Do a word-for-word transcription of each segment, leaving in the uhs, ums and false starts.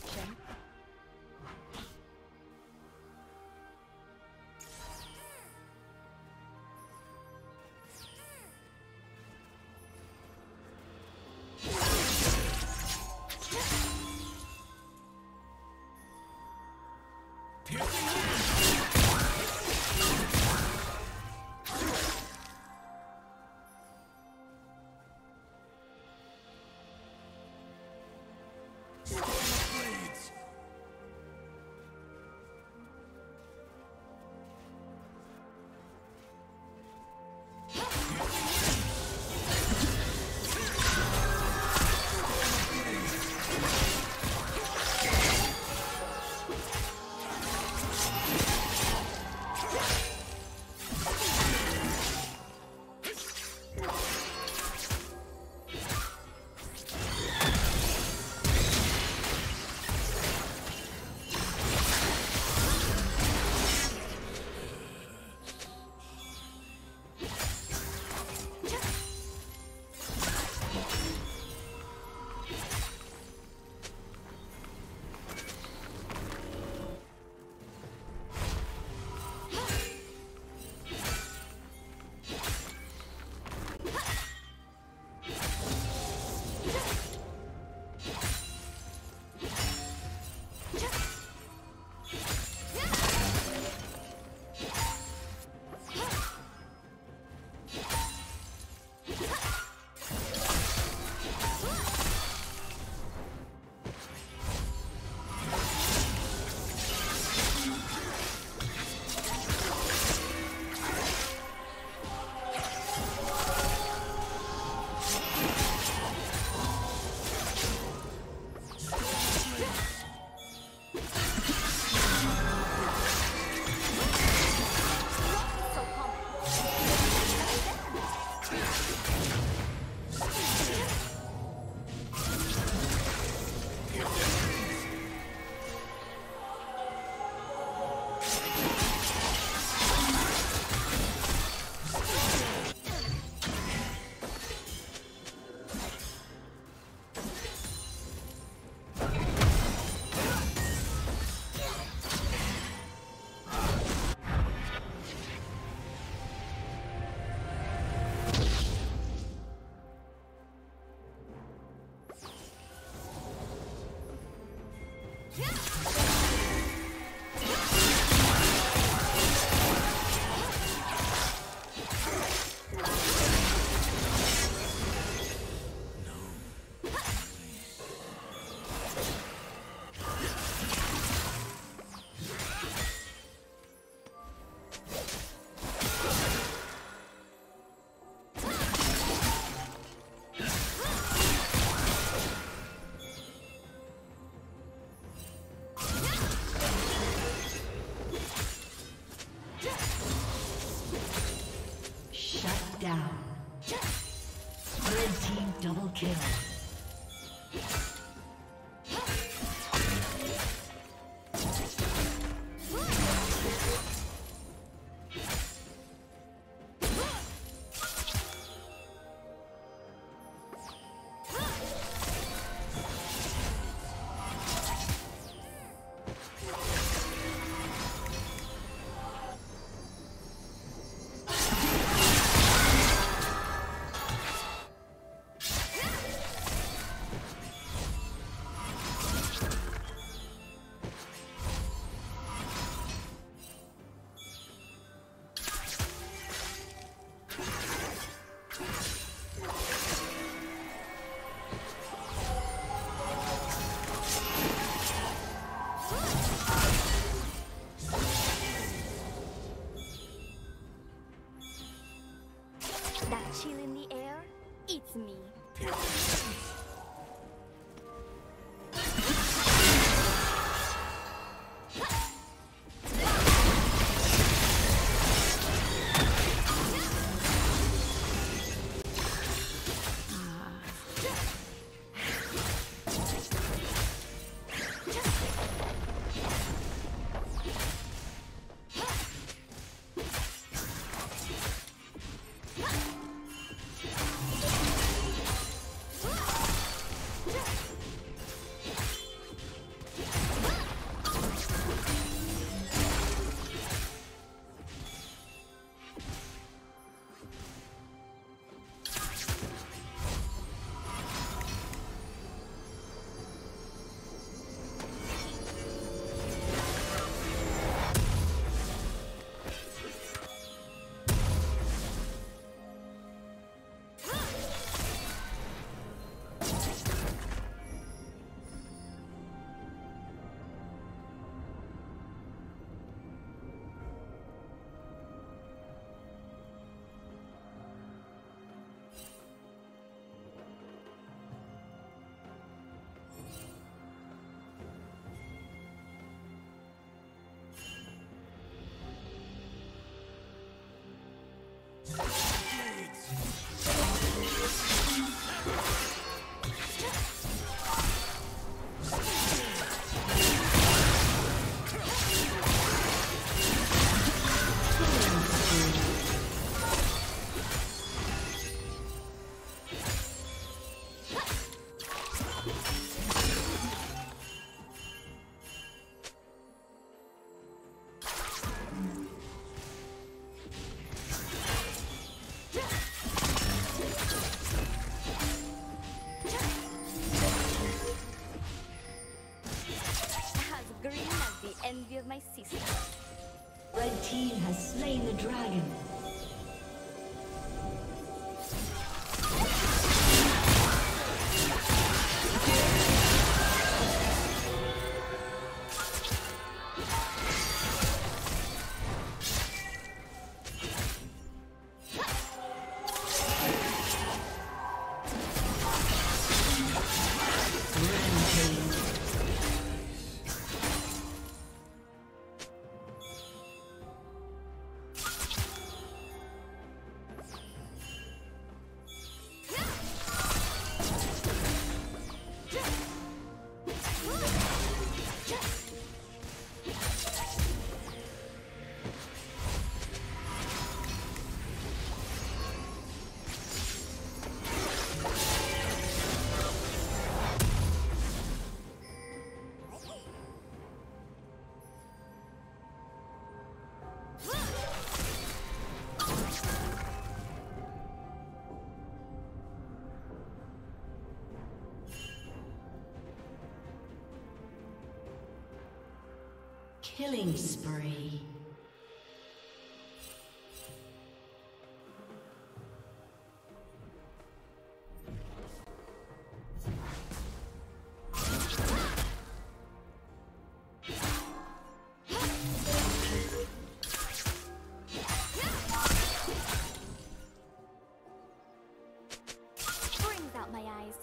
direction. Red team has slain the dragon. Killing spree. Brings out my eyes.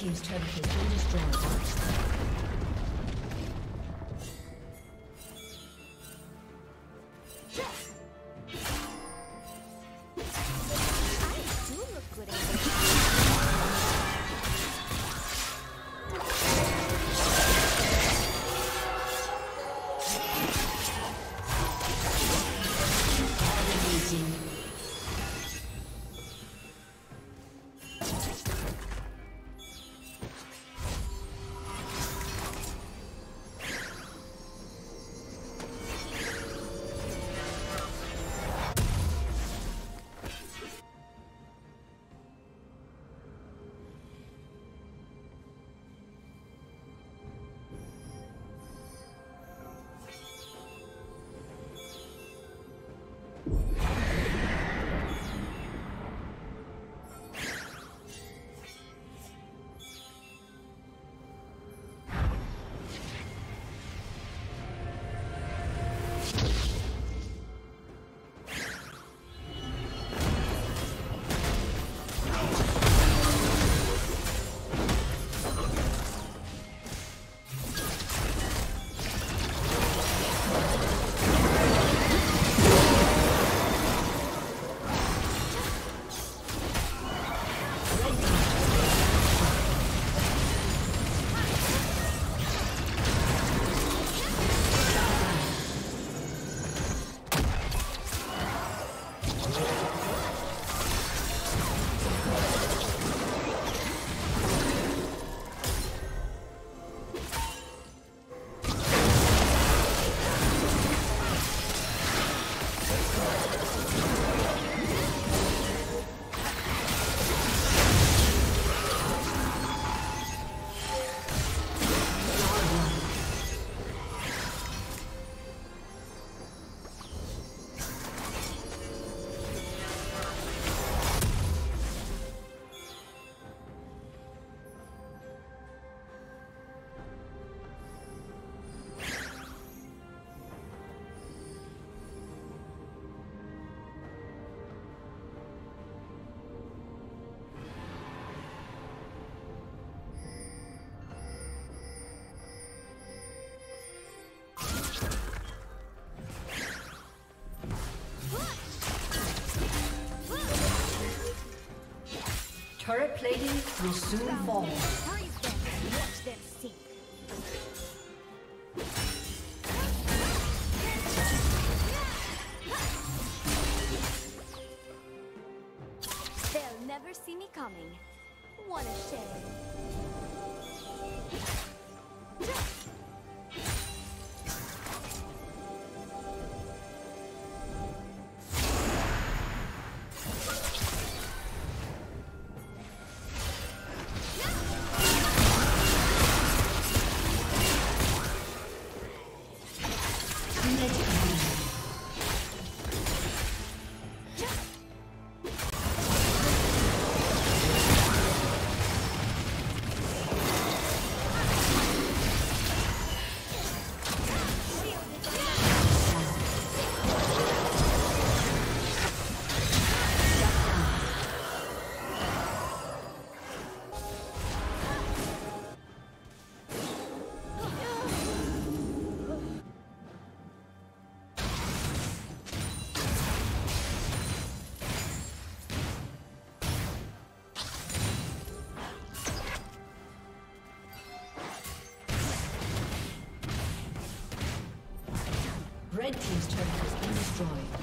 Team's turret has been destroyed. Turret plating will soon fall. They'll never see me coming. What a shame. Red team's turret has been destroyed.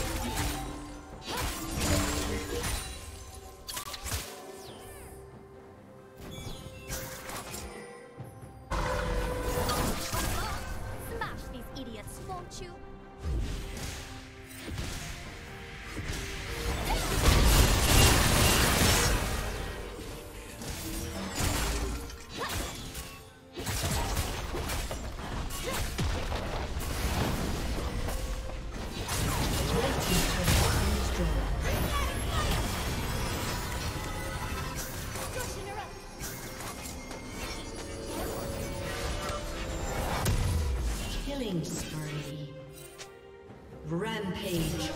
Rampage.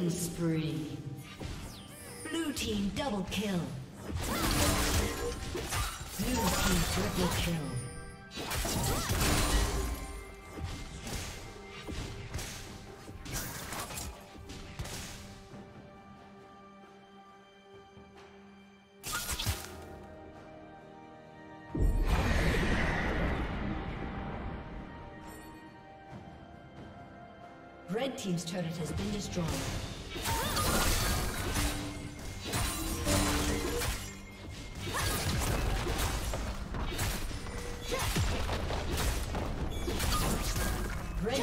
Killing spree. Blue team double kill. Blue team triple kill. Red team's turret has been destroyed. Red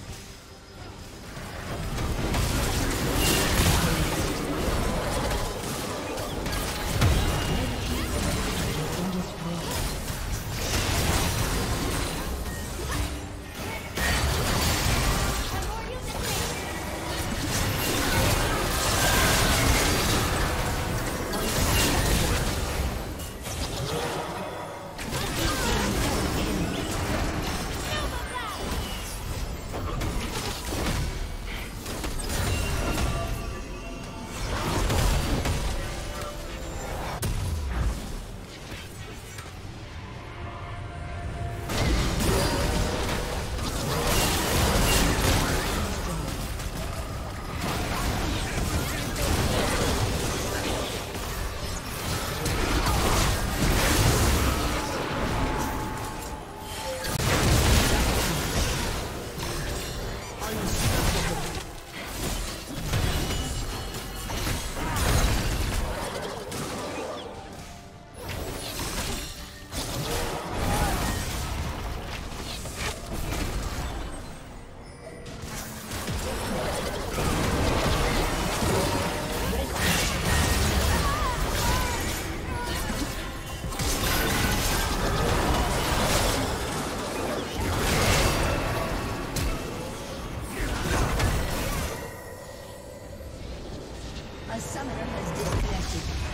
A summoner has disconnected.